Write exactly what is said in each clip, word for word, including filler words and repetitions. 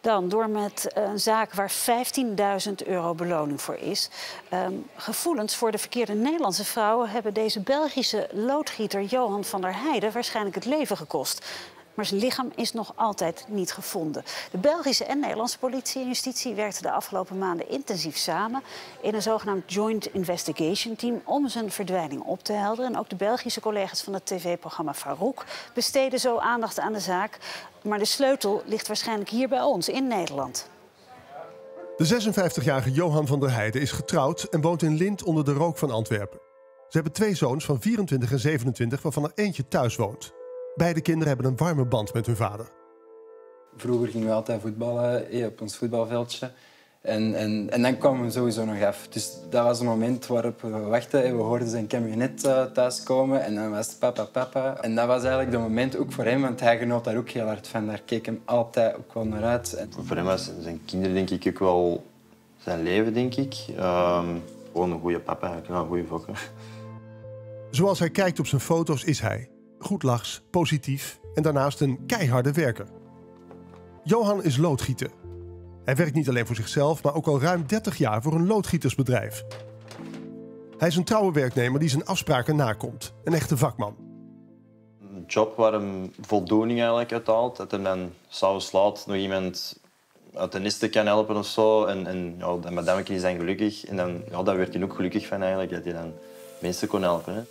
Dan door met een zaak waar vijftienduizend euro beloning voor is. Um, gevoelens voor de verkeerde Nederlandse vrouwen hebben deze Belgische loodgieter Johan van der Heyden waarschijnlijk het leven gekost. Maar zijn lichaam is nog altijd niet gevonden. De Belgische en Nederlandse politie en justitie werkten de afgelopen maanden intensief samen in een zogenaamd Joint Investigation Team om zijn verdwijning op te helderen. En ook de Belgische collega's van het tv-programma Faroek besteden zo aandacht aan de zaak. Maar de sleutel ligt waarschijnlijk hier bij ons, in Nederland. De zesenvijftigjarige Johan van der Heyden is getrouwd en woont in Lint onder de rook van Antwerpen. Ze hebben twee zoons van vierentwintig en zevenentwintig, waarvan er eentje thuis woont. Beide kinderen hebben een warme band met hun vader. Vroeger gingen we altijd voetballen op ons voetbalveldje. En, en, en dan kwamen we sowieso nog af. Dus dat was het moment waarop we wachten. We hoorden zijn camionet thuiskomen en dan was het papa, papa. En dat was eigenlijk het moment ook voor hem, want hij genoot daar ook heel hard van. Daar keek hem altijd ook wel naar uit. En... Voor hem was zijn kinderen denk ik ook wel zijn leven, denk ik. Um, gewoon een goede papa, een goede fokker. Zoals hij kijkt op zijn foto's is hij goedlachs, positief en daarnaast een keiharde werker. Johan is loodgieter. Hij werkt niet alleen voor zichzelf, maar ook al ruim dertig jaar voor een loodgietersbedrijf. Hij is een trouwe werknemer die zijn afspraken nakomt. Een echte vakman. Een job waar hem voldoening eigenlijk uit haalt. Dat hij dan s'avonds laat nog iemand uit de nisten kan helpen of zo. En, en ja, de madameke is dan gelukkig. En dan, ja, daar werd hij ook gelukkig van eigenlijk, dat hij dan mensen kon helpen. Hè.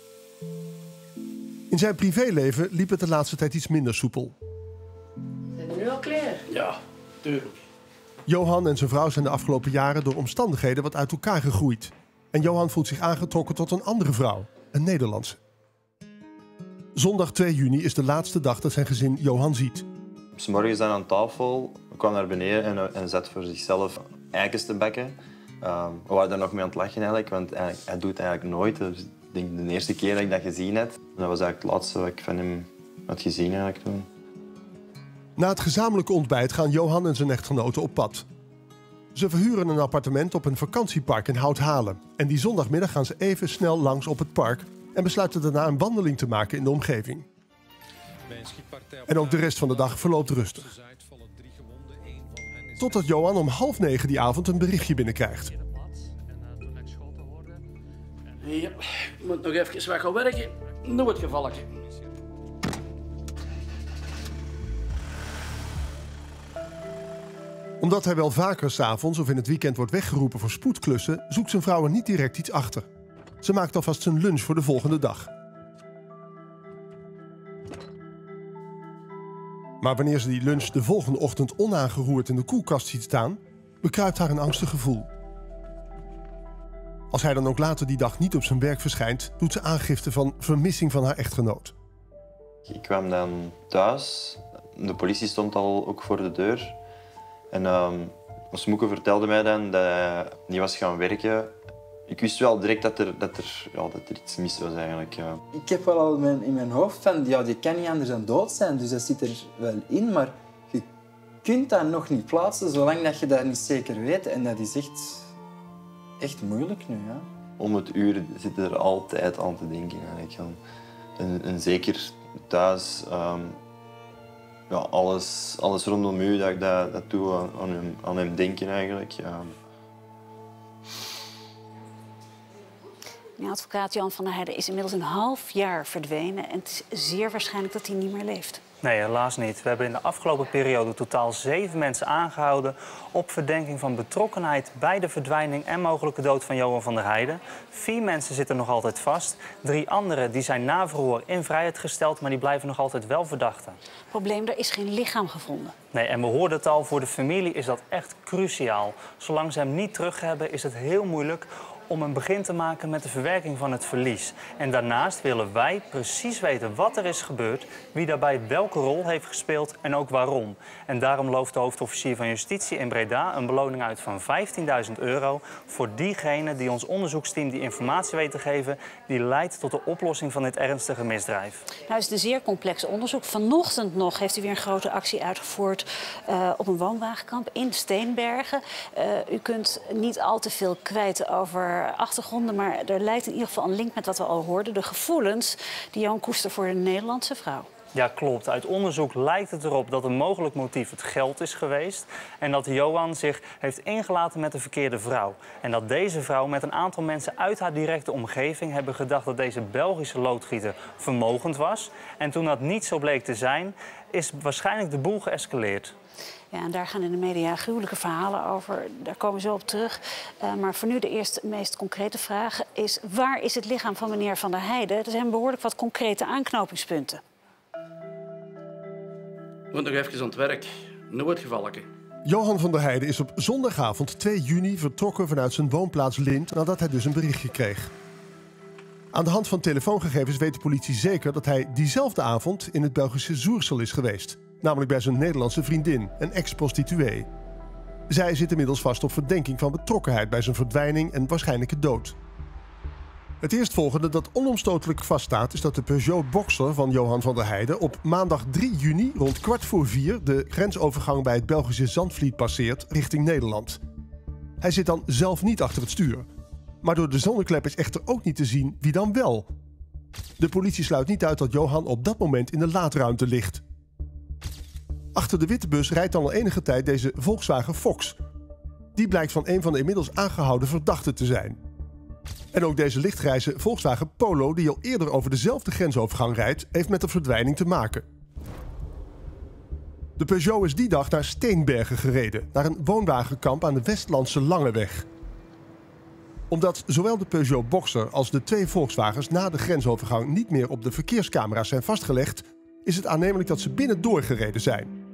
In zijn privéleven liep het de laatste tijd iets minder soepel. Zijn we nu al klaar? Ja, tuurlijk. Johan en zijn vrouw zijn de afgelopen jaren door omstandigheden wat uit elkaar gegroeid. En Johan voelt zich aangetrokken tot een andere vrouw, een Nederlandse. Zondag twee juni is de laatste dag dat zijn gezin Johan ziet. 'S Morgens dan aan tafel, kwam naar beneden en, en zat voor zichzelf eikens te bakken. Uh, we waren daar nog mee aan het lachen eigenlijk, want hij, hij doet het eigenlijk nooit. Dus... Ik denk de eerste keer dat ik dat gezien heb. Dat was eigenlijk het laatste wat ik van hem had gezien eigenlijk toen. Na het gezamenlijke ontbijt gaan Johan en zijn echtgenoten op pad. Ze verhuren een appartement op een vakantiepark in Houthalen. En die zondagmiddag gaan ze even snel langs op het park en besluiten daarna een wandeling te maken in de omgeving. En ook de rest van de dag verloopt rustig. Totdat Johan om half negen die avond een berichtje binnenkrijgt. Ja, ik moet nog even weg gaan werken. Noem het gevalletje. Omdat hij wel vaker 's avonds of in het weekend wordt weggeroepen voor spoedklussen, zoekt zijn vrouw er niet direct iets achter. Ze maakt alvast zijn lunch voor de volgende dag. Maar wanneer ze die lunch de volgende ochtend onaangeroerd in de koelkast ziet staan, bekruipt haar een angstig gevoel. Als hij dan ook later die dag niet op zijn werk verschijnt, doet ze aangifte van vermissing van haar echtgenoot. Ik kwam dan thuis. De politie stond al ook voor de deur. En um, ons moeke vertelde mij dan dat hij niet was gaan werken. Ik wist wel direct dat er, dat er, ja, dat er iets mis was eigenlijk. Ja. Ik heb wel al mijn, in mijn hoofd van, ja, die kan niet anders dan dood zijn. Dus dat zit er wel in, maar je kunt dat nog niet plaatsen zolang dat je dat niet zeker weet. En dat is echt... Echt moeilijk nu, ja. Om het uur zit er altijd aan te denken eigenlijk. En, en zeker thuis, um, ja, alles, alles rondom u, dat ik dat, dat doe aan, aan, hem, aan hem denken eigenlijk. Ja. Ja, advocaat Johan van der Heyden is inmiddels een half jaar verdwenen en het is zeer waarschijnlijk dat hij niet meer leeft. Nee, helaas niet. We hebben in de afgelopen periode totaal zeven mensen aangehouden op verdenking van betrokkenheid bij de verdwijning en mogelijke dood van Johan van der Heyden. Vier mensen zitten nog altijd vast. Drie anderen die zijn na verhoor in vrijheid gesteld, maar die blijven nog altijd wel verdachten. Probleem, er is geen lichaam gevonden. Nee, en we hoorden het al, voor de familie is dat echt cruciaal. Zolang ze hem niet terug hebben, is het heel moeilijk om een begin te maken met de verwerking van het verlies. En daarnaast willen wij precies weten wat er is gebeurd, wie daarbij welke rol heeft gespeeld en ook waarom. En daarom looft de hoofdofficier van Justitie in Breda een beloning uit van vijftienduizend euro... voor diegenen die ons onderzoeksteam die informatie weet te geven die leidt tot de oplossing van dit ernstige misdrijf. Nou is het een zeer complex onderzoek. Vanochtend nog heeft u weer een grote actie uitgevoerd uh, op een woonwagenkamp in Steenbergen. Uh, u kunt niet al te veel kwijt over achtergronden, maar er lijkt in ieder geval een link met wat we al hoorden. De gevoelens die Johan koestert voor een Nederlandse vrouw. Ja, klopt. Uit onderzoek lijkt het erop dat een mogelijk motief het geld is geweest. En dat Johan zich heeft ingelaten met de verkeerde vrouw. En dat deze vrouw met een aantal mensen uit haar directe omgeving hebben gedacht dat deze Belgische loodgieter vermogend was. En toen dat niet zo bleek te zijn, is waarschijnlijk de boel geëscaleerd. Ja, en daar gaan in de media gruwelijke verhalen over. Daar komen we zo op terug. Uh, maar voor nu de eerste meest concrete vraag is: waar is het lichaam van meneer Van der Heyden? Er zijn behoorlijk wat concrete aanknopingspunten. Ik moet nog even aan het werk. Noodgevallen. Johan van der Heyden is op zondagavond twee juni vertrokken vanuit zijn woonplaats Lint, nadat hij dus een berichtje kreeg. Aan de hand van telefoongegevens weet de politie zeker dat hij diezelfde avond in het Belgische Zoersel is geweest. Namelijk bij zijn Nederlandse vriendin, een ex-prostituee. Zij zit inmiddels vast op verdenking van betrokkenheid bij zijn verdwijning en waarschijnlijke dood. Het eerstvolgende dat onomstotelijk vaststaat is dat de Peugeot Boxer van Johan van der Heyden op maandag drie juni rond kwart voor vier de grensovergang bij het Belgische Zandvliet passeert richting Nederland. Hij zit dan zelf niet achter het stuur. Maar door de zonneklep is echter ook niet te zien wie dan wel. De politie sluit niet uit dat Johan op dat moment in de laadruimte ligt. Achter de witte bus rijdt dan al enige tijd deze Volkswagen Fox. Die blijkt van een van de inmiddels aangehouden verdachten te zijn. En ook deze lichtgrijze Volkswagen Polo, die al eerder over dezelfde grensovergang rijdt, heeft met de verdwijning te maken. De Peugeot is die dag naar Steenbergen gereden, naar een woonwagenkamp aan de Westlandse Langeweg. Omdat zowel de Peugeot Boxer als de twee Volkswagens na de grensovergang niet meer op de verkeerscamera's zijn vastgelegd, is het aannemelijk dat ze binnendoor gereden zijn.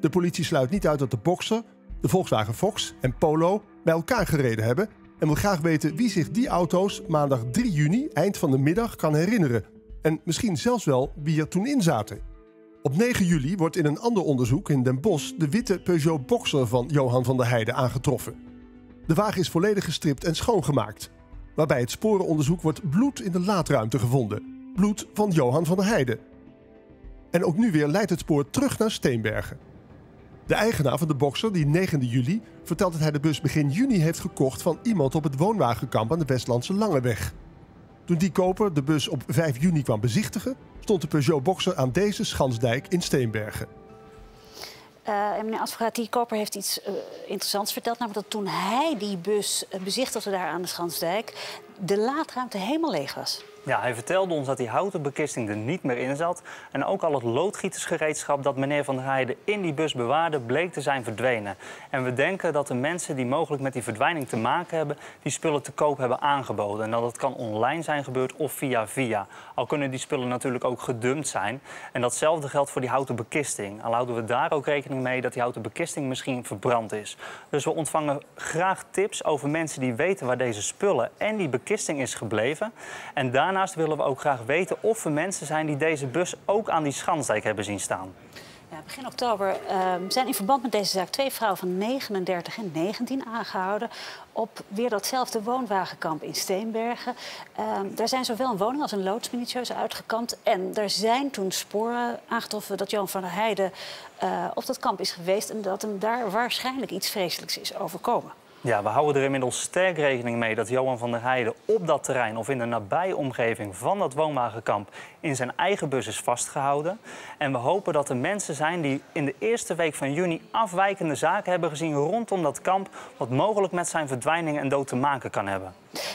De politie sluit niet uit dat de Boxer, de Volkswagen Fox en Polo bij elkaar gereden hebben en wil graag weten wie zich die auto's maandag drie juni, eind van de middag, kan herinneren. En misschien zelfs wel wie er toen in zaten. Op negen juli wordt in een ander onderzoek in Den Bosch de witte Peugeot Boxer van Johan van der Heyden aangetroffen. De wagen is volledig gestript en schoongemaakt. Maar bij het sporenonderzoek wordt bloed in de laadruimte gevonden. Bloed van Johan van der Heyden. En ook nu weer leidt het spoor terug naar Steenbergen. De eigenaar van de Boxer, die negende juli, vertelt dat hij de bus begin juni heeft gekocht van iemand op het woonwagenkamp aan de Westlandse Langeweg. Toen die koper de bus op vijf juni kwam bezichtigen, stond de Peugeot Boxer aan deze Schansdijk in Steenbergen. Uh, en meneer Advocaat, die koper heeft iets uh, interessants verteld. Namelijk dat toen hij die bus uh, bezichtigde daar aan de Schansdijk, de laadruimte helemaal leeg was. Ja, hij vertelde ons dat die houten bekisting er niet meer in zat. En ook al het loodgietersgereedschap dat meneer Van der Heyden in die bus bewaarde, bleek te zijn verdwenen. En we denken dat de mensen die mogelijk met die verdwijning te maken hebben, die spullen te koop hebben aangeboden. En dat het kan online zijn gebeurd of via via. Al kunnen die spullen natuurlijk ook gedumpt zijn. En datzelfde geldt voor die houten bekisting. Al houden we daar ook rekening mee dat die houten bekisting misschien verbrand is. Dus we ontvangen graag tips over mensen die weten waar deze spullen en die bekisting is gebleven. En daar Daarnaast willen we ook graag weten of er mensen zijn die deze bus ook aan die Schansdijk hebben zien staan. Ja, begin oktober uh, zijn in verband met deze zaak twee vrouwen van negenendertig en negentien aangehouden op weer datzelfde woonwagenkamp in Steenbergen. Uh, daar zijn zowel een woning als een loods minutieus uitgekampt. En er zijn toen sporen aangetroffen dat Johan van der Heyden uh, op dat kamp is geweest en dat hem daar waarschijnlijk iets vreselijks is overkomen. Ja, we houden er inmiddels sterk rekening mee dat Johan van der Heyden op dat terrein of in de nabije omgeving van dat woonwagenkamp in zijn eigen bus is vastgehouden. En we hopen dat er mensen zijn die in de eerste week van juni afwijkende zaken hebben gezien rondom dat kamp, wat mogelijk met zijn verdwijning en dood te maken kan hebben.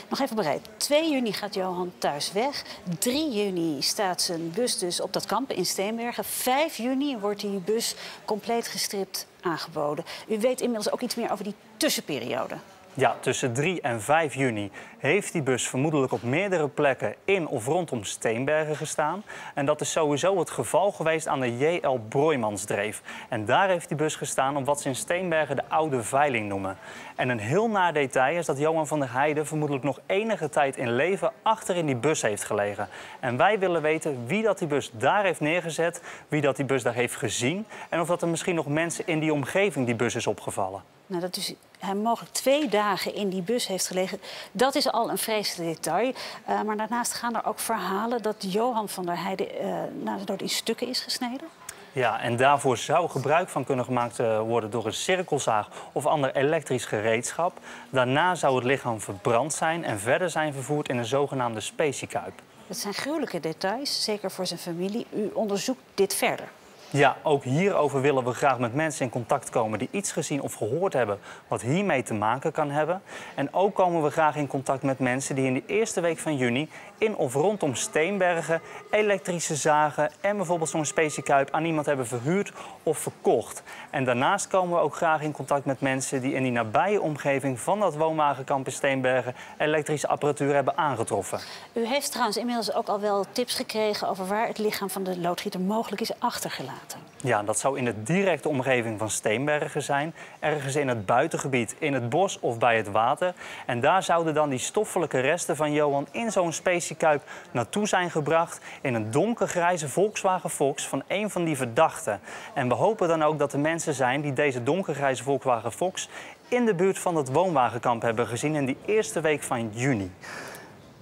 Nog even bereid. twee juni gaat Johan thuis weg. drie juni staat zijn bus dus op dat kamp in Steenbergen. vijf juni wordt die bus compleet gestript aangeboden. U weet inmiddels ook iets meer over die tussenperiode. Ja, tussen drie en vijf juni heeft die bus vermoedelijk op meerdere plekken in of rondom Steenbergen gestaan. En dat is sowieso het geval geweest aan de J L Brooijmansdreef. En daar heeft die bus gestaan op wat ze in Steenbergen de Oude Veiling noemen. En een heel naar detail is dat Johan van der Heyden vermoedelijk nog enige tijd in leven achter in die bus heeft gelegen. En wij willen weten wie dat die bus daar heeft neergezet, wie dat die bus daar heeft gezien en of dat er misschien nog mensen in die omgeving die bus is opgevallen. Nou, dat dus hij mogelijk twee dagen in die bus heeft gelegen, dat is al een vreselijk detail. Uh, maar daarnaast gaan er ook verhalen dat Johan van der Heyden uh, na de dood in stukken is gesneden. Ja, en daarvoor zou gebruik van kunnen gemaakt worden door een cirkelzaag of ander elektrisch gereedschap. Daarna zou het lichaam verbrand zijn en verder zijn vervoerd in een zogenaamde Speciekuip. Het zijn gruwelijke details, zeker voor zijn familie. U onderzoekt dit verder. Ja, ook hierover willen we graag met mensen in contact komen die iets gezien of gehoord hebben wat hiermee te maken kan hebben. En ook komen we graag in contact met mensen die in de eerste week van juni in of rondom Steenbergen elektrische zagen en bijvoorbeeld zo'n Speciekuip aan iemand hebben verhuurd of verkocht. En daarnaast komen we ook graag in contact met mensen die in die nabije omgeving van dat woonwagenkamp in Steenbergen elektrische apparatuur hebben aangetroffen. U heeft trouwens inmiddels ook al wel tips gekregen over waar het lichaam van de loodgieter mogelijk is achtergelaten. Ja, dat zou in de directe omgeving van Steenbergen zijn. Ergens in het buitengebied, in het bos of bij het water. En daar zouden dan die stoffelijke resten van Johan in zo'n Speciekuip naartoe zijn gebracht. In een donkergrijze Volkswagen Fox van een van die verdachten. En we hopen dan ook dat er mensen zijn die deze donkergrijze Volkswagen Fox in de buurt van het woonwagenkamp hebben gezien in die eerste week van juni.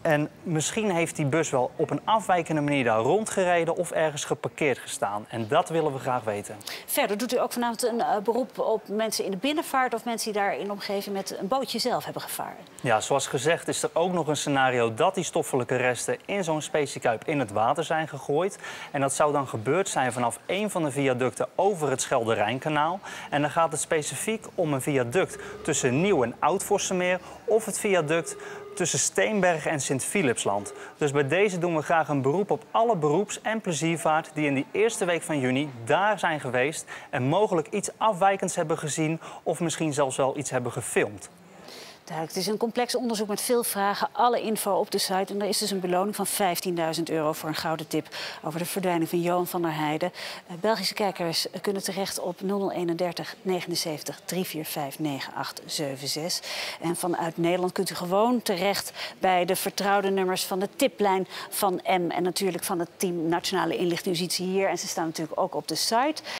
En misschien heeft die bus wel op een afwijkende manier daar rondgereden of ergens geparkeerd gestaan. En dat willen we graag weten. Verder doet u ook vanavond een uh, beroep op mensen in de binnenvaart of mensen die daar in de omgeving met een bootje zelf hebben gevaren. Ja, zoals gezegd is er ook nog een scenario dat die stoffelijke resten in zo'n Speciekuip in het water zijn gegooid. En dat zou dan gebeurd zijn vanaf een van de viaducten over het Schelde-Rijnkanaal. En dan gaat het specifiek om een viaduct tussen Nieuw- en Oud-Vossemeer of het viaduct tussen Steenbergen en Sint-Philipsland. Dus bij deze doen we graag een beroep op alle beroeps- en pleziervaart die in die eerste week van juni daar zijn geweest en mogelijk iets afwijkends hebben gezien of misschien zelfs wel iets hebben gefilmd. Duidelijk. Het is een complex onderzoek met veel vragen. Alle info op de site. En er is dus een beloning van vijftienduizend euro voor een gouden tip over de verdwijning van Johan van der Heyden. Belgische kijkers kunnen terecht op nul nul eenendertig negenenzeventig drieënveertig vijfennegentig achtzevenenzestig. En vanuit Nederland kunt u gewoon terecht bij de vertrouwde nummers van de tiplijn van M en natuurlijk van het team Nationale Inlichting. U ziet ze hier en ze staan natuurlijk ook op de site.